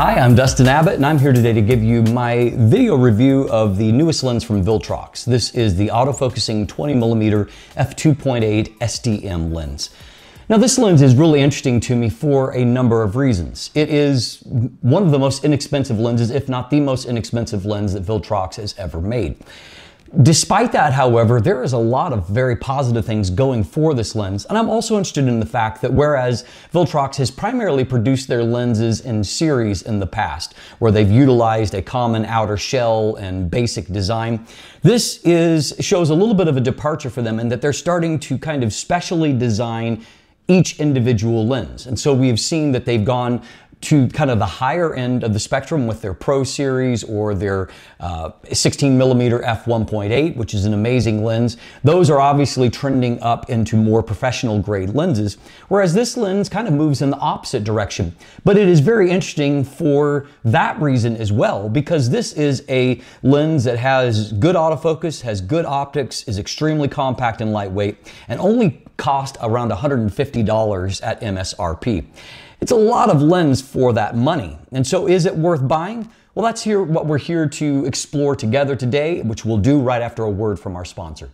Hi, I'm Dustin Abbott, and I'm here today to give you my video review of the newest lens from Viltrox. This is the autofocusing 20mm f2.8 STM lens. Now, this lens is really interesting to me for a number of reasons. It is one of the most inexpensive lenses, if not the most inexpensive lens that Viltrox has ever made. Despite that, however, there is a lot of very positive things going for this lens, and I'm also interested in the fact that whereas Viltrox has primarily produced their lenses in series in the past, where they've utilized a common outer shell and basic design, this shows a little bit of a departure for them in that they're starting to kind of specially design each individual lens. And so we've seen that they've gone to kind of the higher end of the spectrum with their Pro series or their 16mm f1.8, which is an amazing lens. Those are obviously trending up into more professional grade lenses, whereas this lens kind of moves in the opposite direction. But it is very interesting for that reason as well, because this is a lens that has good autofocus, has good optics, is extremely compact and lightweight, and only cost around $150 at MSRP. It's a lot of lens for that money. And so is it worth buying? Well, that's what we're here to explore together today, which we'll do right after a word from our sponsor.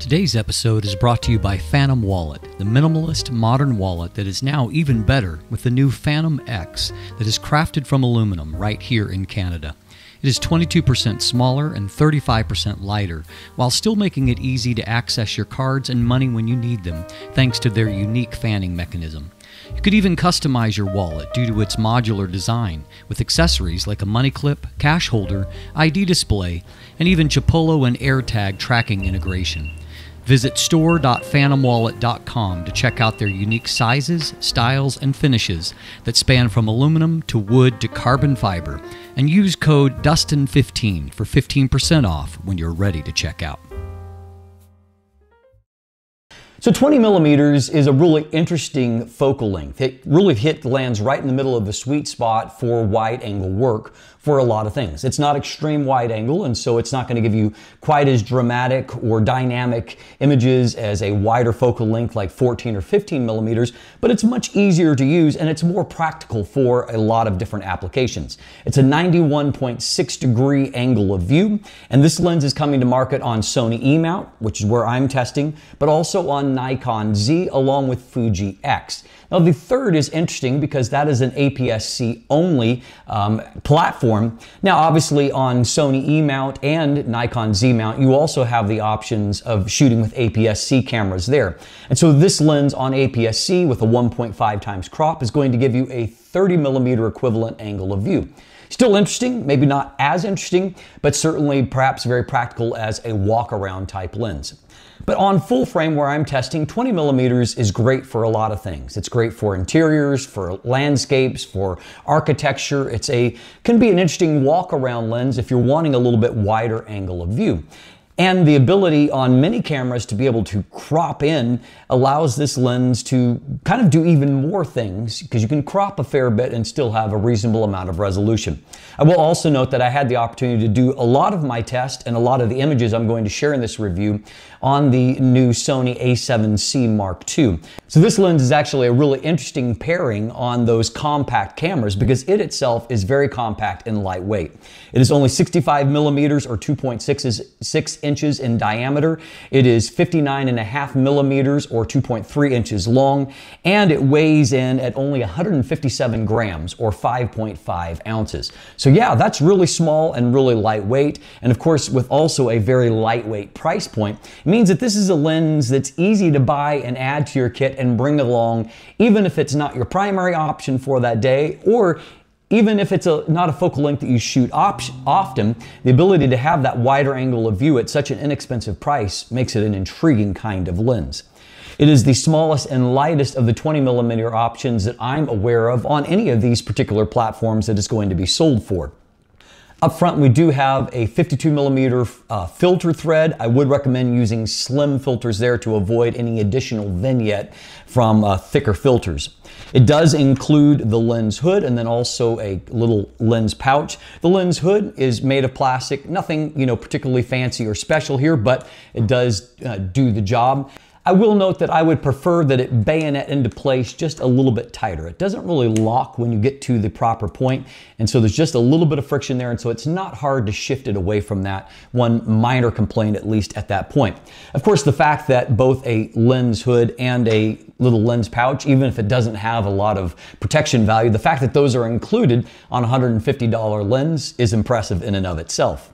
Today's episode is brought to you by Fantom Wallet, the minimalist modern wallet that is now even better with the new Fantom X that is crafted from aluminum right here in Canada. It is 22% smaller and 35% lighter, while still making it easy to access your cards and money when you need them, thanks to their unique fanning mechanism. You could even customize your wallet due to its modular design, with accessories like a money clip, cash holder, ID display, and even Chipolo and AirTag tracking integration. Visit store.fantomwallet.com to check out their unique sizes, styles, and finishes that span from aluminum to wood to carbon fiber, and use code DUSTIN15 for 15% off when you're ready to check out. So 20mm is a really interesting focal length. It really lands right in the middle of the sweet spot for wide angle work for a lot of things. It's not extreme wide angle, and so it's not going to give you quite as dramatic or dynamic images as a wider focal length like 14 or 15mm, but it's much easier to use and it's more practical for a lot of different applications. It's a 91.6 degree angle of view, and this lens is coming to market on Sony E-mount, which is where I'm testing, but also on Nikon Z along with Fuji X. Now the third is interesting because that is an APS-C only platform. Now obviously on Sony E-mount and Nikon Z mount you also have the options of shooting with APS-C cameras there. And so this lens on APS-C with a 1.5 times crop is going to give you a 30mm equivalent angle of view. Still interesting, maybe not as interesting, but certainly perhaps very practical as a walk around type lens. But on full frame where I'm testing, 20mm is great for a lot of things. It's great for interiors, for landscapes, for architecture. It's can be an interesting walk around lens if you're wanting a little bit wider angle of view. And the ability on many cameras to be able to crop in allows this lens to kind of do even more things, because you can crop a fair bit and still have a reasonable amount of resolution. I will also note that I had the opportunity to do a lot of my test and a lot of the images I'm going to share in this review on the new Sony a7C Mark II. So this lens is actually a really interesting pairing on those compact cameras because it itself is very compact and lightweight. It is only 65mm or 2.6 inches in diameter. It is 59.5mm or 2.3 inches long, and it weighs in at only 157 grams or 5.5 ounces. So yeah, that's really small and really lightweight, and of course with also a very lightweight price point, it means that this is a lens that's easy to buy and add to your kit and bring along, even if it's not your primary option for that day, or even if it's not a focal length that you shoot often, the ability to have that wider angle of view at such an inexpensive price makes it an intriguing kind of lens. It is the smallest and lightest of the 20mm options that I'm aware of on any of these particular platforms that it's going to be sold for. Up front, we do have a 52mm filter thread. I would recommend using slim filters there to avoid any additional vignette from thicker filters. It does include the lens hood and then also a little lens pouch. The lens hood is made of plastic. Nothing, particularly fancy or special here, but it does do the job. I will note that I would prefer that it bayonet into place just a little bit tighter. It doesn't really lock when you get to the proper point, and so there's just a little bit of friction there, and so it's not hard to shift it away from that. One minor complaint, at least at that point. Of course, the fact that both a lens hood and a little lens pouch, even if it doesn't have a lot of protection value, the fact that those are included on a $150 lens is impressive in and of itself.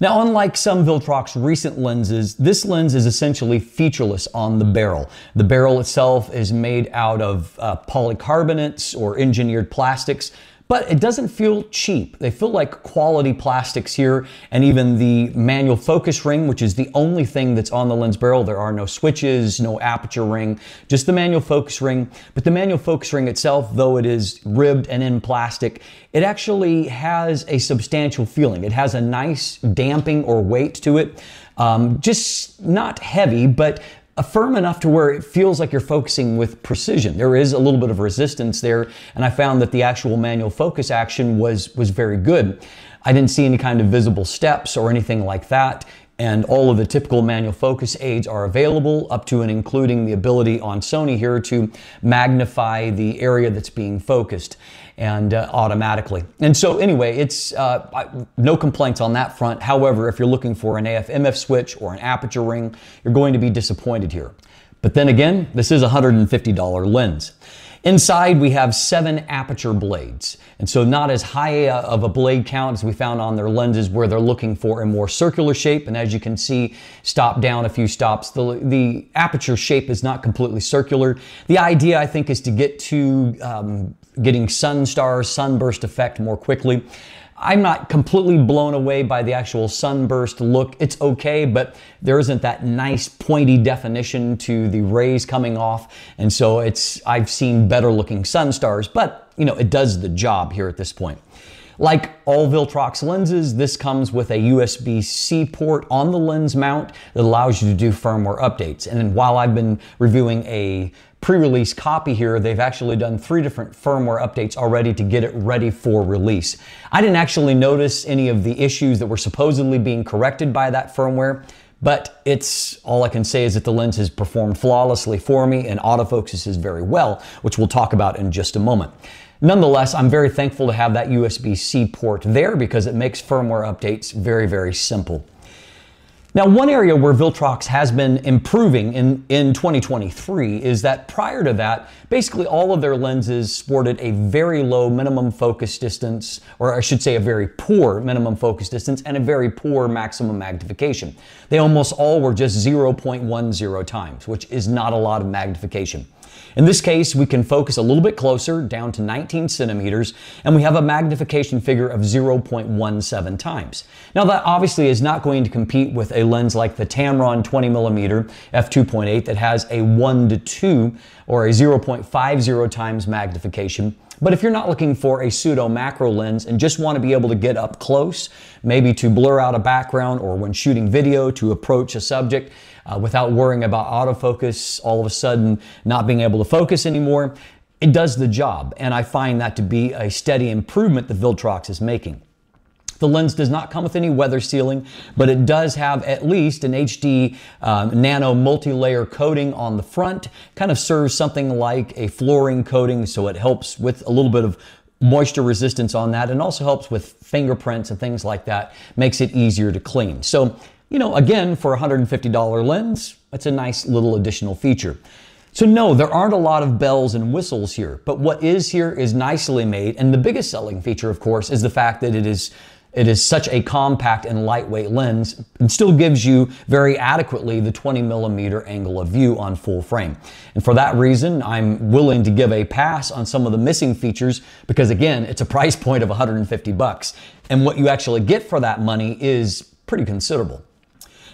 Now, unlike some Viltrox recent lenses, this lens is essentially featureless on the barrel. The barrel itself is made out of polycarbonates or engineered plastics, but it doesn't feel cheap. They feel like quality plastics here, and even the manual focus ring, which is the only thing that's on the lens barrel. There are no switches, no aperture ring, just the manual focus ring. But the manual focus ring itself, though it is ribbed and in plastic, it actually has a substantial feeling. It has a nice damping or weight to it. Just not heavy, but firm enough to where it feels like you're focusing with precision. There is a little bit of resistance there, and I found that the actual manual focus action was very good. I didn't see any kind of visible steps or anything like that, and all of the typical manual focus aids are available, up to and including the ability on Sony here to magnify the area that's being focused and automatically. And so anyway, it's no complaints on that front. However, if you're looking for an AF-MF switch or an aperture ring, you're going to be disappointed here. But then again, this is a $150 lens. Inside, we have 7 aperture blades, and so not as high of a blade count as we found on their lenses where they're looking for a more circular shape, and as you can see, stop down a few stops, the aperture shape is not completely circular. The idea, I think, is to get to getting sun stars, sunburst effect more quickly. I'm not completely blown away by the actual sunburst look. It's okay, but there isn't that nice pointy definition to the rays coming off, and so I've seen better looking sun stars, but you know, it does the job here at this point. Like all Viltrox lenses, this comes with a USB-C port on the lens mount that allows you to do firmware updates. And then while I've been reviewing a pre-release copy here, they've actually done 3 different firmware updates already to get it ready for release. I didn't actually notice any of the issues that were supposedly being corrected by that firmware, but it's all I can say is that the lens has performed flawlessly for me and autofocuses very well, which we'll talk about in just a moment. Nonetheless, I'm very thankful to have that USB-C port there because it makes firmware updates very, very simple. Now, one area where Viltrox has been improving in 2023 is that prior to that, basically all of their lenses sported a very low minimum focus distance, or I should say a very poor minimum focus distance and a very poor maximum magnification. They almost all were just 0.10 times, which is not a lot of magnification. In this case, we can focus a little bit closer, down to 19 centimeters, and we have a magnification figure of 0.17 times. Now, that obviously is not going to compete with a lens like the Tamron 20mm f2.8 that has a 1:2 or a 0.50 times magnification. But if you're not looking for a pseudo macro lens and just want to be able to get up close, maybe to blur out a background or when shooting video to approach a subject without worrying about autofocus all of a sudden not being able to focus anymore, it does the job. And I find that to be a steady improvement that Viltrox is making. The lens does not come with any weather sealing, but it does have at least an HD nano multi-layer coating on the front. Kind of serves something like a flooring coating, so it helps with a little bit of moisture resistance on that and also helps with fingerprints and things like that. Makes it easier to clean. So, you know, again, for a $150 lens, it's a nice little additional feature. So no, there aren't a lot of bells and whistles here, but what is here is nicely made, and the biggest selling feature, of course, is the fact that it is such a compact and lightweight lens and still gives you very adequately the 20mm angle of view on full frame. And for that reason, I'm willing to give a pass on some of the missing features because, again, it's a price point of 150 bucks. And what you actually get for that money is pretty considerable.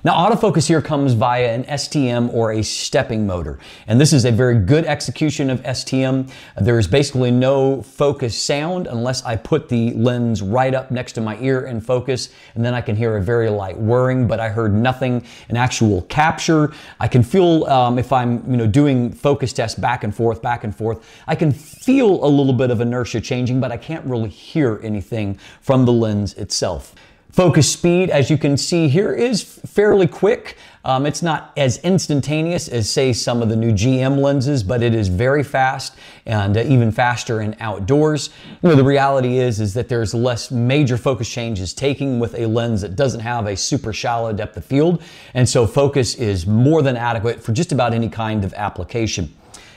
Now, autofocus here comes via an STM or a stepping motor, and this is a very good execution of STM. There is basically no focus sound unless I put the lens right up next to my ear and focus, and then I can hear a very light whirring, but I heard nothing in actual capture. I can feel, if I'm doing focus tests back and forth, I can feel a little bit of inertia changing, but I can't really hear anything from the lens itself. Focus speed, as you can see here, is fairly quick. It's not as instantaneous as, say, some of the new GM lenses, but it is very fast and even faster in outdoors. You know, the reality is that there's less major focus changes taking with a lens that doesn't have a super shallow depth of field. And so focus is more than adequate for just about any kind of application.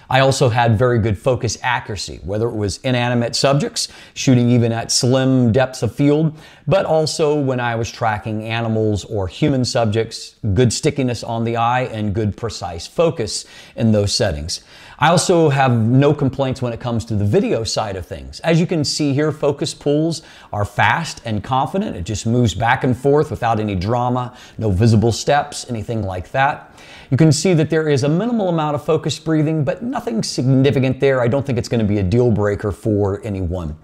I also had very good focus accuracy, whether it was inanimate subjects, shooting even at slim depths of field, but also when I was tracking animals or human subjects, good stickiness on the eye and good precise focus in those settings. I also have no complaints when it comes to the video side of things. As you can see here, focus pulls are fast and confident. It just moves back and forth without any drama, no visible steps, anything like that. You can see that there is a minimal amount of focus breathing, but nothing significant there. I don't think it's going to be a deal breaker for anyone.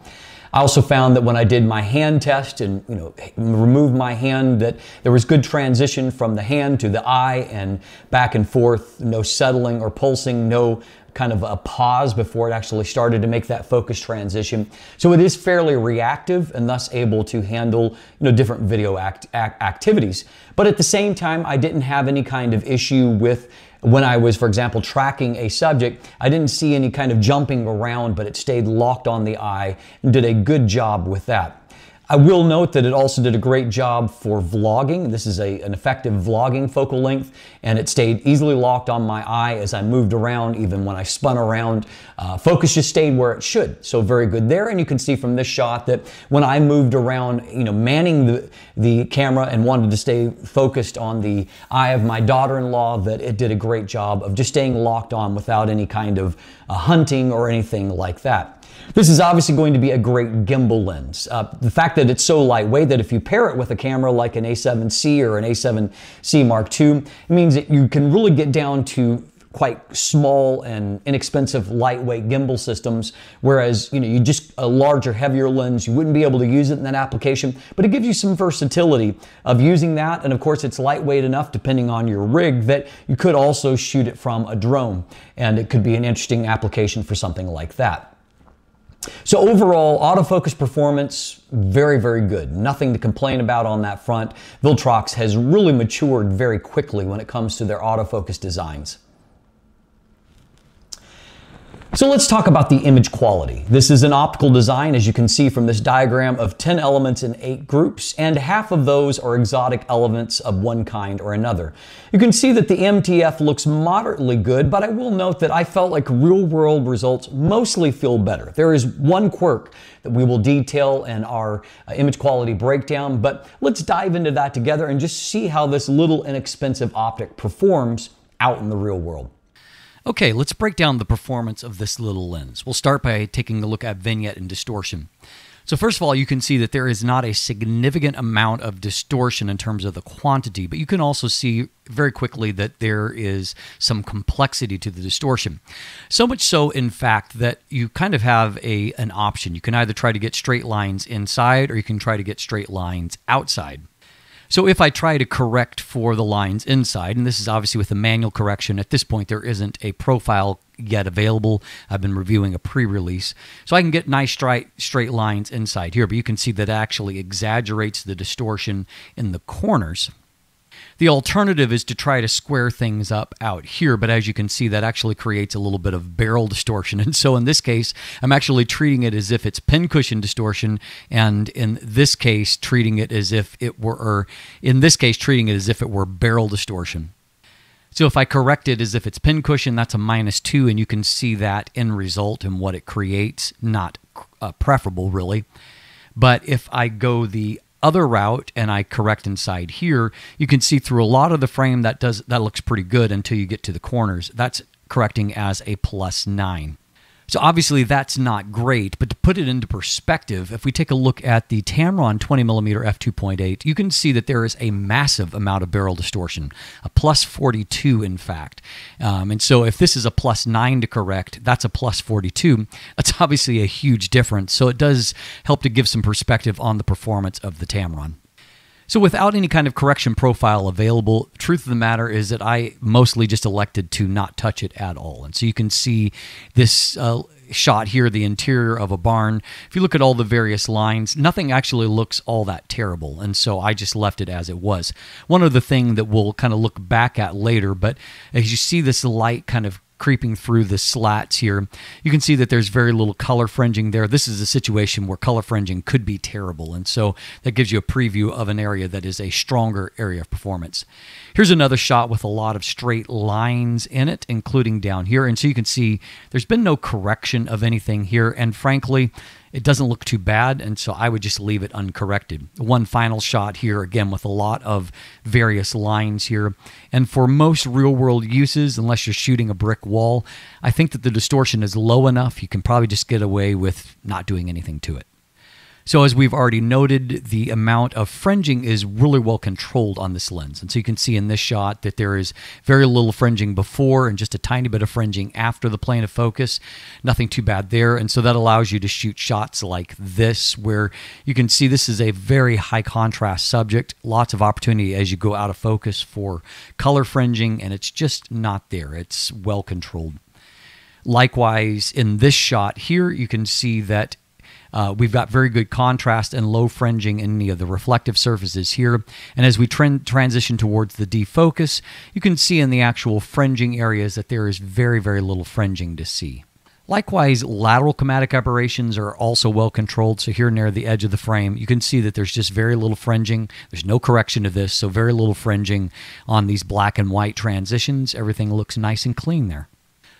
I also found that when I did my hand test and, you know, removed my hand, that there was good transition from the hand to the eye and back and forth, no settling or pulsing, no kind of a pause before it actually started to make that focus transition. So it is fairly reactive and thus able to handle, you know, different video activities. But at the same time, I didn't have any kind of issue with when I was, for example, tracking a subject. I didn't see any kind of jumping around, but it stayed locked on the eye and did a good job with that. I will note that it also did a great job for vlogging. This is an effective vlogging focal length, and it stayed easily locked on my eye as I moved around, even when I spun around. Focus just stayed where it should, so very good there. And you can see from this shot that when I moved around, you know, manning the camera and wanted to stay focused on the eye of my daughter-in-law, that it did a great job of just staying locked on without any kind of hunting or anything like that. This is obviously going to be a great gimbal lens. The fact that it's so lightweight that if you pair it with a camera like an A7C or an A7C Mark II, it means that you can really get down to quite small and inexpensive lightweight gimbal systems, whereas, you know, you just a larger, heavier lens, you wouldn't be able to use it in that application, but it gives you some versatility of using that. And of course, it's lightweight enough, depending on your rig, that you could also shoot it from a drone, and it could be an interesting application for something like that. So overall, autofocus performance, very, very good. Nothing to complain about on that front. Viltrox has really matured very quickly when it comes to their autofocus designs. So let's talk about the image quality. This is an optical design, as you can see from this diagram, of 10 elements in 8 groups, and half of those are exotic elements of one kind or another. You can see that the MTF looks moderately good, but I will note that I felt like real-world results mostly feel better. There is one quirk that we will detail in our image quality breakdown, but let's dive into that together and just see how this little inexpensive optic performs out in the real world. Okay, let's break down the performance of this little lens. We'll start by taking a look at vignette and distortion. So first of all, you can see that there is not a significant amount of distortion in terms of the quantity, but you can also see very quickly that there is some complexity to the distortion. So much so, in fact, that you kind of have an option. You can either try to get straight lines inside, or you can try to get straight lines outside. So if I try to correct for the lines inside, and this is obviously with a manual correction, at this point there isn't a profile yet available. I've been reviewing a pre-release. So I can get nice straight lines inside here, but you can see that actually exaggerates the distortion in the corners. The alternative is to try to square things up out here, but as you can see, that actually creates a little bit of barrel distortion. And so in this case, I'm actually treating it as if it's pincushion distortion, and in this case, treating it as if it were barrel distortion. So if I correct it as if it's pincushion, that's a -2, and you can see that end result and what it creates. Not preferable, really. But if I go the other route and I correct inside here, you can see through a lot of the frame that looks pretty good until you get to the corners. That's correcting as a +9. So obviously that's not great, but to put it into perspective, if we take a look at the Tamron 20mm f2.8, you can see that there is a massive amount of barrel distortion, a +42 in fact. And so if this is a +9 to correct, that's a +42. That's obviously a huge difference. So it does help to give some perspective on the performance of the Tamron. So without any kind of correction profile available, truth of the matter is that I mostly just elected to not touch it at all. And so you can see this shot here, the interior of a barn. If you look at all the various lines, nothing actually looks all that terrible. And so I just left it as it was. One other thing that we'll kind of look back at later, but as you see this light kind of creeping through the slats here, you can see that there's very little color fringing there. This is a situation where color fringing could be terrible, and so that gives you a preview of an area that is a stronger area of performance. Here's another shot with a lot of straight lines in it, including down here, and so you can see there's been no correction of anything here, and frankly, it doesn't look too bad, and so I would just leave it uncorrected. One final shot here, again, with a lot of various lines here. And for most real-world uses, unless you're shooting a brick wall, I think that the distortion is low enough. You can probably just get away with not doing anything to it. So as we've already noted, the amount of fringing is really well controlled on this lens. And so you can see in this shot that there is very little fringing before and just a tiny bit of fringing after the plane of focus. Nothing too bad there. And so that allows you to shoot shots like this, where you can see this is a very high contrast subject. Lots of opportunity as you go out of focus for color fringing, and it's just not there. It's well controlled. Likewise, in this shot here, you can see that we've got very good contrast and low fringing in any of the reflective surfaces here. And as we transition towards the defocus, you can see in the actual fringing areas that there is very, very little fringing to see. Likewise, lateral chromatic aberrations are also well controlled. So here near the edge of the frame, you can see that there's just very little fringing. There's no correction to this, so very little fringing on these black and white transitions. Everything looks nice and clean there.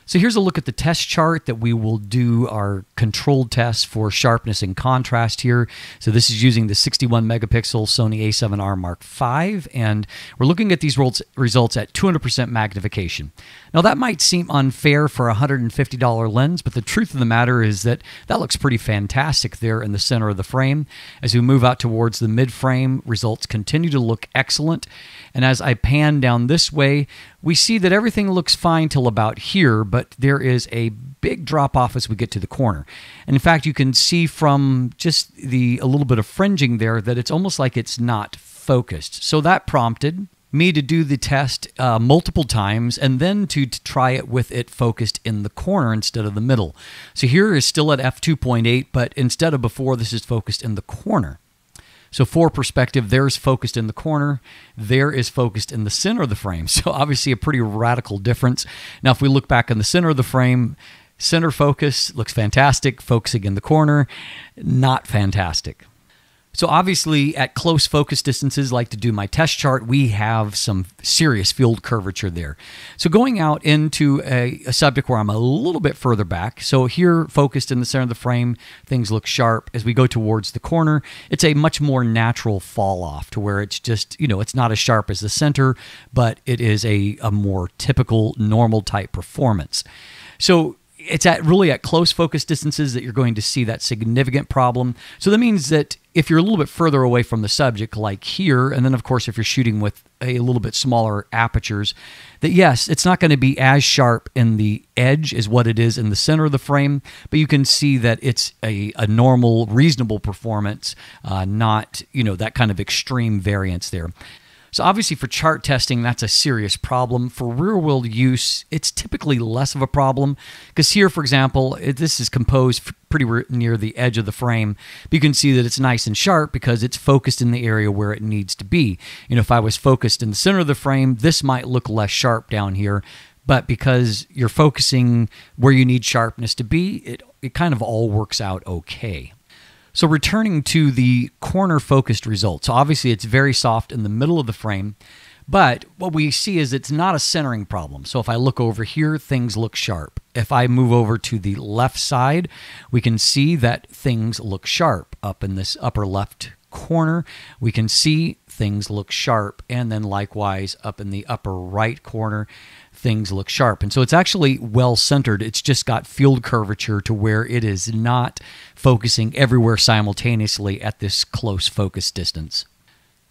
So here's a look at the test chart that we will do our controlled test for sharpness and contrast here. So this is using the 61 megapixel Sony A7R Mark V, and we're looking at these results at 200% magnification. Now that might seem unfair for a $150 lens, but the truth of the matter is that that looks pretty fantastic there in the center of the frame. As we move out towards the mid-frame, results continue to look excellent. And as I pan down this way, we see that everything looks fine till about here, but there is a big drop-off as we get to the corner. And in fact, you can see from just a little bit of fringing there that it's almost like it's not focused. So that prompted me to do the test multiple times and then to try it with it focused in the corner instead of the middle. So here is still at f2.8, but instead of before, this is focused in the corner. So for perspective, there's focused in the corner, there is focused in the center of the frame. So obviously a pretty radical difference. Now, if we look back in the center of the frame, center focus looks fantastic, focusing in the corner, not fantastic. So obviously at close focus distances, like to do my test chart, we have some serious field curvature there. So going out into a subject where I'm a little bit further back, so here focused in the center of the frame, things look sharp. As we go towards the corner, it's a much more natural fall off to where it's just, you know, it's not as sharp as the center, but it is a more typical normal type performance. So it's really at close focus distances that you're going to see that significant problem. So that means that if you're a little bit further away from the subject, like here, and then of course if you're shooting with a little bit smaller apertures, that yes, it's not going to be as sharp in the edge as what it is in the center of the frame, but you can see that it's a normal, reasonable performance, not, you know, that kind of extreme variance there. So obviously for chart testing, that's a serious problem. For real-world use, it's typically less of a problem because here, for example, this is composed pretty near the edge of the frame. But you can see that it's nice and sharp because it's focused in the area where it needs to be. You know, if I was focused in the center of the frame, this might look less sharp down here. But because you're focusing where you need sharpness to be, it kind of all works out okay. So returning to the corner focused results, so obviously it's very soft in the middle of the frame, but what we see is it's not a centering problem. So if I look over here, things look sharp. If I move over to the left side, we can see that things look sharp. Up in this upper left corner, we can see things look sharp. And then likewise, up in the upper right corner, things look sharp. And so it's actually well centered. It's just got field curvature to where it is not focusing everywhere simultaneously at this close focus distance.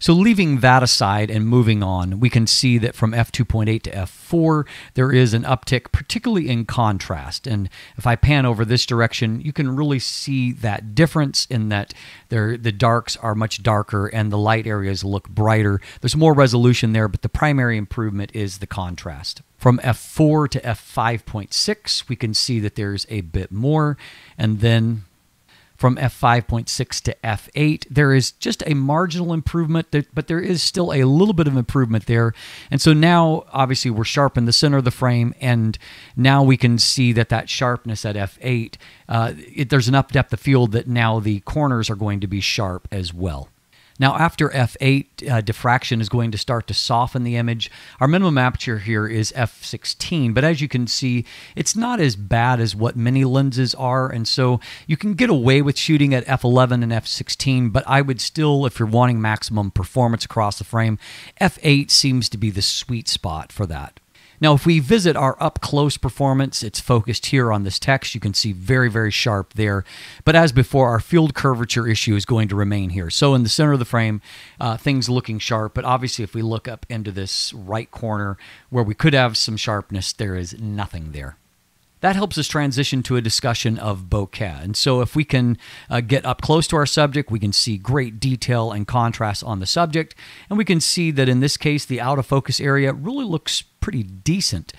So leaving that aside and moving on, we can see that from f2.8 to f4, there is an uptick, particularly in contrast. And if I pan over this direction, you can really see that difference in that the darks are much darker and the light areas look brighter. There's more resolution there, but the primary improvement is the contrast. From f4 to f5.6, we can see that there's a bit more, and then from f5.6 to f8, there is just a marginal improvement, but there is still a little bit of improvement there. And so now, obviously, we're sharp in the center of the frame, and now we can see that that sharpness at f8, there's enough depth of field that now the corners are going to be sharp as well. Now, after f8, diffraction is going to start to soften the image. Our minimum aperture here is f16, but as you can see, it's not as bad as what many lenses are, and so you can get away with shooting at f11 and f16, but I would still, if you're wanting maximum performance across the frame, f8 seems to be the sweet spot for that. Now, if we visit our up-close performance, it's focused here on this text. You can see very, very sharp there. But as before, our field curvature issue is going to remain here. So in the center of the frame, things looking sharp. But obviously, if we look up into this right corner where we could have some sharpness, there is nothing there. That helps us transition to a discussion of bokeh. And so if we can get up close to our subject, we can see great detail and contrast on the subject. And we can see that in this case, the out of focus area really looks pretty decent.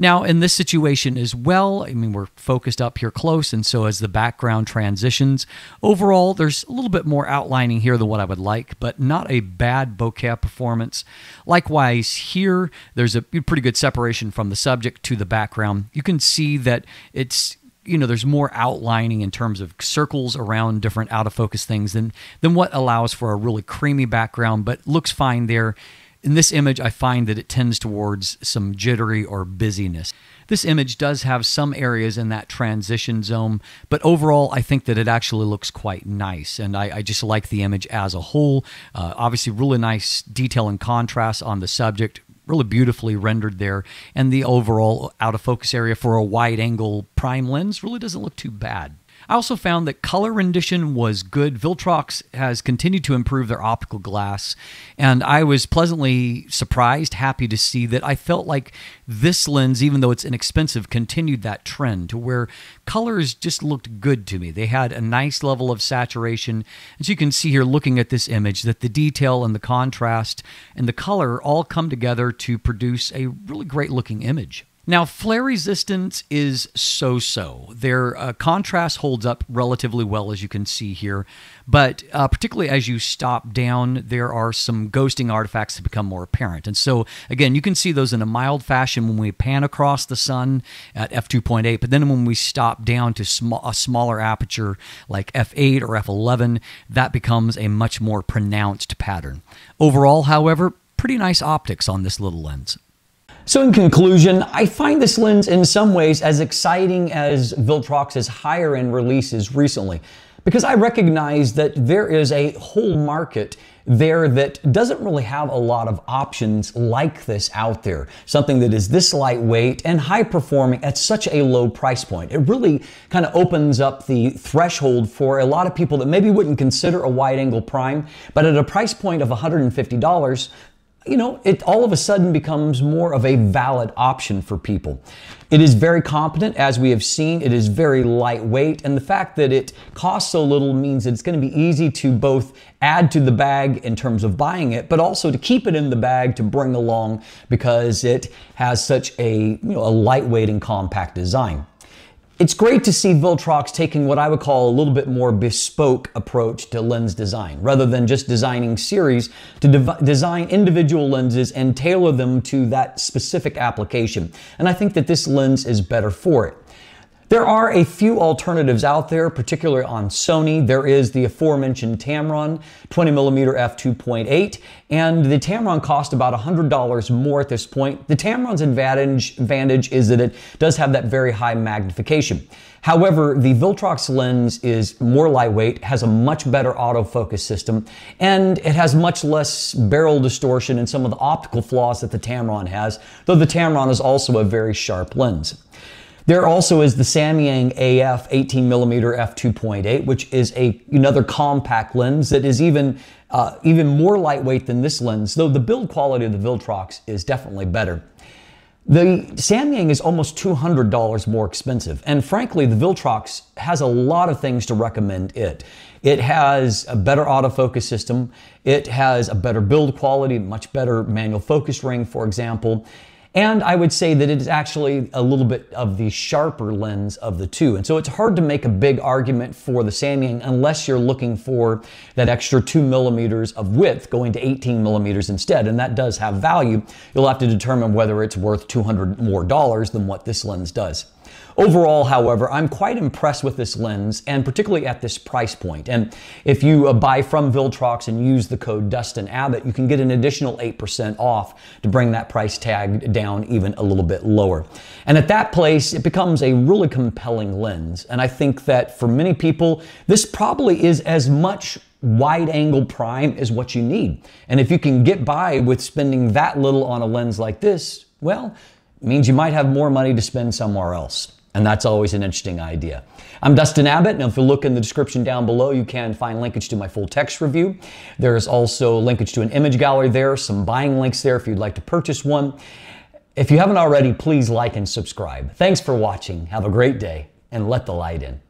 Now, in this situation as well, I mean, we're focused up here close, and so as the background transitions, overall, there's a little bit more outlining here than what I would like, but not a bad bokeh performance. Likewise, here, there's a pretty good separation from the subject to the background. You can see that it's, you know, there's more outlining in terms of circles around different out-of-focus things than what allows for a really creamy background, but looks fine there. In this image, I find that it tends towards some jittery or busyness. This image does have some areas in that transition zone, but overall, I think that it actually looks quite nice, and I just like the image as a whole. Obviously, really nice detail and contrast on the subject, really beautifully rendered there, and the overall out-of-focus area for a wide-angle prime lens really doesn't look too bad. I also found that color rendition was good. Viltrox has continued to improve their optical glass, and I was pleasantly surprised, happy to see that I felt like this lens, even though it's inexpensive, continued that trend to where colors just looked good to me. They had a nice level of saturation. As you can see here, looking at this image, that the detail and the contrast and the color all come together to produce a really great looking image. Now, flare resistance is so-so. Their contrast holds up relatively well, as you can see here, but particularly as you stop down, there are some ghosting artifacts that become more apparent. And so, again, you can see those in a mild fashion when we pan across the sun at f2.8, but then when we stop down to a smaller aperture like f8 or f11, that becomes a much more pronounced pattern. Overall, however, pretty nice optics on this little lens. So in conclusion, I find this lens in some ways as exciting as Viltrox's higher end releases recently, because I recognize that there is a whole market there that doesn't really have a lot of options like this out there. Something that is this lightweight and high performing at such a low price point. It really kind of opens up the threshold for a lot of people that maybe wouldn't consider a wide angle prime, but at a price point of $150, you know, it all of a sudden becomes more of a valid option for people. It is very competent, as we have seen. It is very lightweight, and the fact that it costs so little means that it's going to be easy to both add to the bag in terms of buying it, but also to keep it in the bag to bring along because it has such a, you know, a lightweight and compact design. It's great to see Viltrox taking what I would call a little bit more bespoke approach to lens design. Rather than just designing series, to design individual lenses and tailor them to that specific application. And I think that this lens is better for it. There are a few alternatives out there, particularly on Sony. There is the aforementioned Tamron 20mm f2.8, and the Tamron cost about $100 more at this point. The Tamron's advantage is that it does have that very high magnification. However, the Viltrox lens is more lightweight, has a much better autofocus system, and it has much less barrel distortion and some of the optical flaws that the Tamron has, though the Tamron is also a very sharp lens. There also is the Samyang AF 18mm f2.8, which is another compact lens that is even more lightweight than this lens, though the build quality of the Viltrox is definitely better. The Samyang is almost $200 more expensive, and frankly, the Viltrox has a lot of things to recommend it. It has a better autofocus system, it has a better build quality, much better manual focus ring, for example. And I would say that it is actually a little bit of the sharper lens of the two. And so it's hard to make a big argument for the Samyang unless you're looking for that extra 2mm of width going to 18mm instead. And that does have value. You'll have to determine whether it's worth $200 more than what this lens does. Overall, however, I'm quite impressed with this lens, and particularly at this price point. And if you buy from Viltrox and use the code Dustin Abbott, you can get an additional 8% off to bring that price tag down even a little bit lower. And at that place, it becomes a really compelling lens. And I think that for many people, this probably is as much wide angle prime as what you need. And if you can get by with spending that little on a lens like this, well, it means you might have more money to spend somewhere else. And that's always an interesting idea. I'm Dustin Abbott, and if you look in the description down below, you can find linkage to my full text review. There's also linkage to an image gallery there, some buying links there if you'd like to purchase one. If you haven't already, please like and subscribe. Thanks for watching. Have a great day, and let the light in.